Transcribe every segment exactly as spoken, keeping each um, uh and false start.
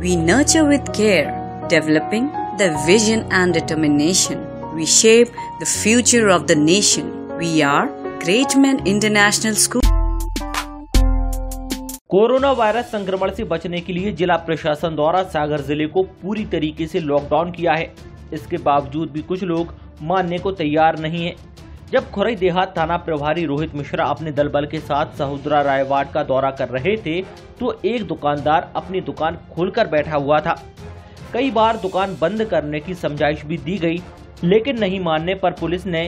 We nurture with care, developing the vision and determination. We shape the future of the nation. We are Greatman International School. Corona virus संक्रमण से बचने के लिए जिला प्रशासन द्वारा सागर जिले को पूरी तरीके से लॉकडाउन किया है। इसके बावजूद भी कुछ लोग मानने को तैयार नहीं है। जब खुरई देहात थाना प्रभारी रोहित मिश्रा अपने दलबल के साथ सहोदरा रायवाड का दौरा कर रहे थे तो एक दुकानदार अपनी दुकान खोलकर बैठा हुआ था। कई बार दुकान बंद करने की समझाइश भी दी गई, लेकिन नहीं मानने पर पुलिस ने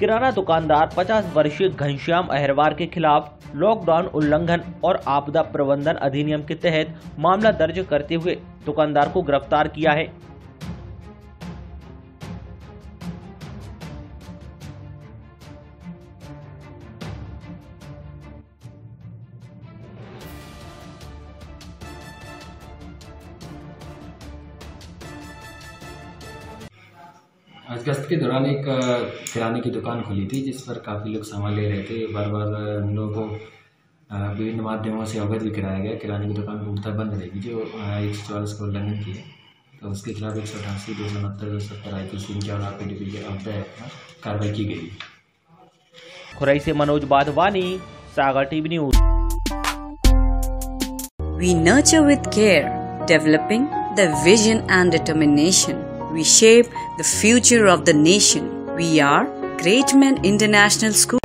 किराना दुकानदार पचास वर्षीय घनश्याम अहिरवार के खिलाफ लॉकडाउन उल्लंघन और आपदा प्रबंधन अधिनियम के तहत मामला दर्ज करते हुए दुकानदार को गिरफ्तार किया है। अगस्त के दौरान एक किराने की दुकान खुली थी जिस पर काफ़ी लोग सामान ले रहे थे। बार बार हम लोगों को विभिन्न माध्यमों से अवगत भी कराया गया किराने की दुकान पूर्णता बंद रहेगी, जो एक सौ चौवालीस का उल्लंघन की है, तो उसके खिलाफ एक सौ अठासी दो सौ उनहत्तर दो सौ सत्तर आई पी सी इनके आधार पर कार्रवाई की गई। खुरई से Manoj Badhwani, Sagar TV news. We nurture with care, developing the vision and determination. We shape the future of the nation. We are Greatman International School.